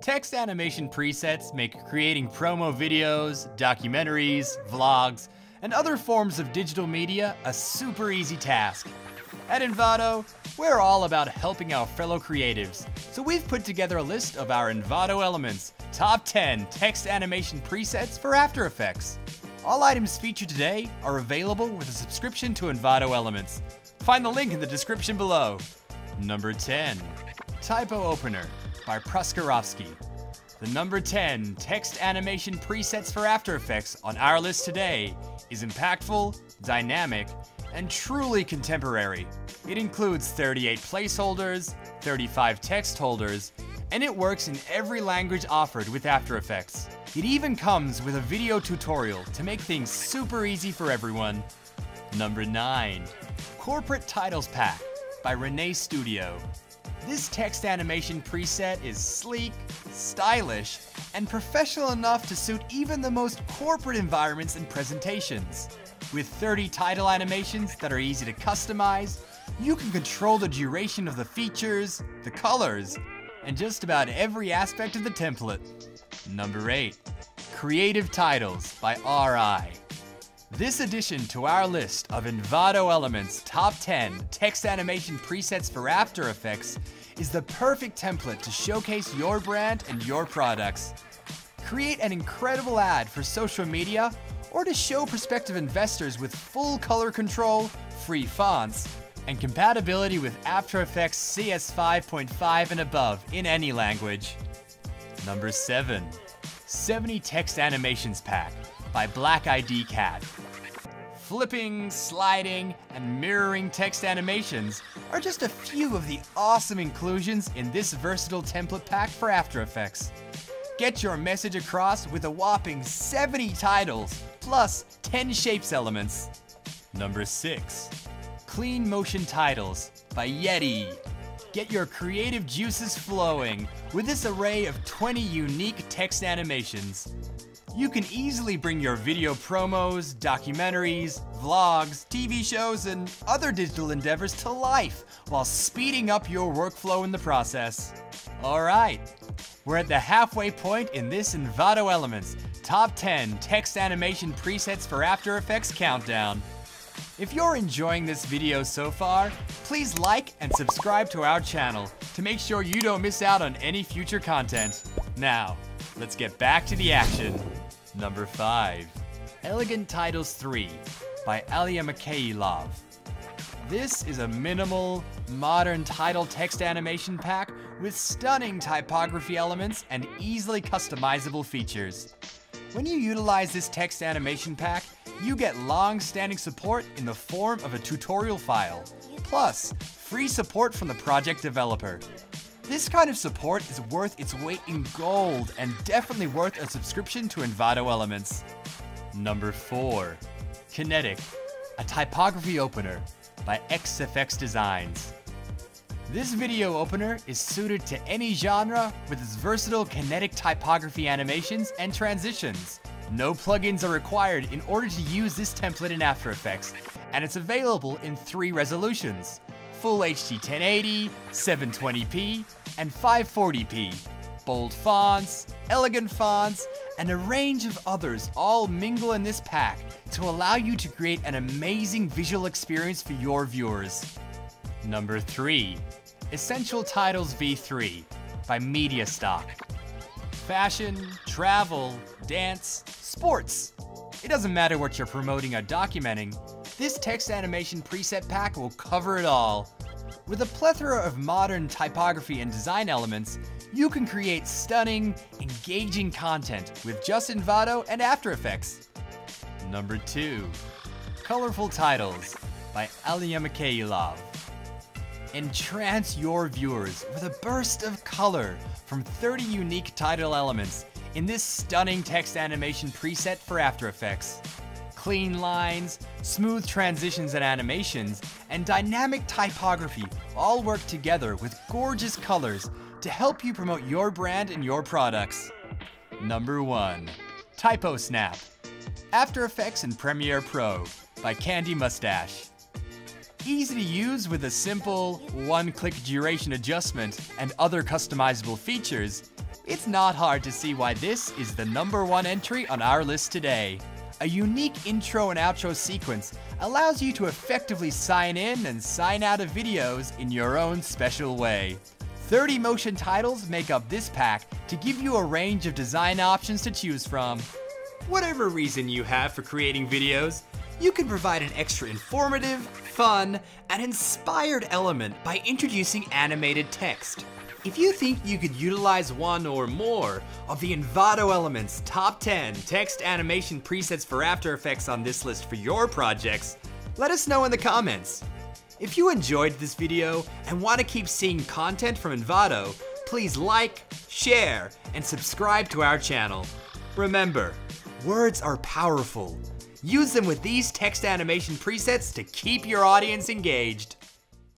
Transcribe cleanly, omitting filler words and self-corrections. Text animation presets make creating promo videos, documentaries, vlogs, and other forms of digital media a super easy task. At Envato, we're all about helping our fellow creatives, so we've put together a list of our Envato Elements Top 10 Text Animation Presets for After Effects. All items featured today are available with a subscription to Envato Elements. Find the link in the description below. Number 10, Typo Opener by Proskurovskiy. The number 10 text animation presets for After Effects on our list today is impactful, dynamic, and truly contemporary. It includes 38 placeholders, 35 text holders, and it works in every language offered with After Effects. It even comes with a video tutorial to make things super easy for everyone. Number 9, Corporate Titles Pack by ReneeStudio. This text animation preset is sleek, stylish, and professional enough to suit even the most corporate environments and presentations. With 30 title animations that are easy to customize, you can control the duration of the features, the colors, and just about every aspect of the template. Number 8, Creative Titles by R.I. This addition to our list of Envato Elements Top 10 Text Animation Presets for After Effects is the perfect template to showcase your brand and your products. Create an incredible ad for social media or to show prospective investors with full color control, free fonts, and compatibility with After Effects CS 5.5 and above in any language. Number 7, 70 Text Animations Pack by BlackEyeDCat. Flipping, sliding, and mirroring text animations are just a few of the awesome inclusions in this versatile template pack for After Effects. Get your message across with a whopping 70 titles, plus 10 shapes elements. Number 6, Clean Motion Titles by YETYYY. Get your creative juices flowing with this array of 20 unique text animations. You can easily bring your video promos, documentaries, vlogs, TV shows, and other digital endeavors to life while speeding up your workflow in the process. All right, we're at the halfway point in this Envato Elements Top 10 Text Animation Presets for After Effects Countdown. If you're enjoying this video so far, please like and subscribe to our channel to make sure you don't miss out on any future content. Now, let's get back to the action. Number 5, Elegant Titles 3 by aliyarmikayilov. This is a minimal, modern title text animation pack with stunning typography elements and easily customizable features. When you utilize this text animation pack, you get long-standing support in the form of a tutorial file, plus free support from the project developer. This kind of support is worth its weight in gold and definitely worth a subscription to Envato Elements. Number 4, Kinetic, a typography opener by XFX Designs. This video opener is suited to any genre with its versatile kinetic typography animations and transitions. No plugins are required in order to use this template in After Effects, and it's available in 3 resolutions: Full HD 1080, 720p, and 540p, bold fonts, elegant fonts, and a range of others all mingle in this pack to allow you to create an amazing visual experience for your viewers. Number 3, Essential Titles V3 by MediaStock. Fashion, travel, dance, sports. It doesn't matter what you're promoting or documenting, this text animation preset pack will cover it all. With a plethora of modern typography and design elements, you can create stunning, engaging content with just Envato and After Effects. Number 2, Colorful Titles by aliyarmikayilov. Entrance your viewers with a burst of color from 30 unique title elements in this stunning text animation preset for After Effects. Clean lines, smooth transitions and animations, and dynamic typography all work together with gorgeous colors to help you promote your brand and your products. Number 1, TypoSnap, After Effects and Premiere Pro by Candy Mustache. Easy to use with a simple one-click duration adjustment and other customizable features, It's not hard to see why this is the #1 entry on our list today. A unique intro and outro sequence allows you to effectively sign in and sign out of videos in your own special way. 30 motion titles make up this pack to give you a range of design options to choose from. Whatever reason you have for creating videos, you can provide an extra informative, fun, and inspired element by introducing animated text. If you think you could utilize one or more of the Envato Elements Top 10 Text Animation Presets for After Effects on this list for your projects, let us know in the comments. If you enjoyed this video and want to keep seeing content from Envato, please like, share, and subscribe to our channel. Remember, words are powerful. Use them with these text animation presets to keep your audience engaged.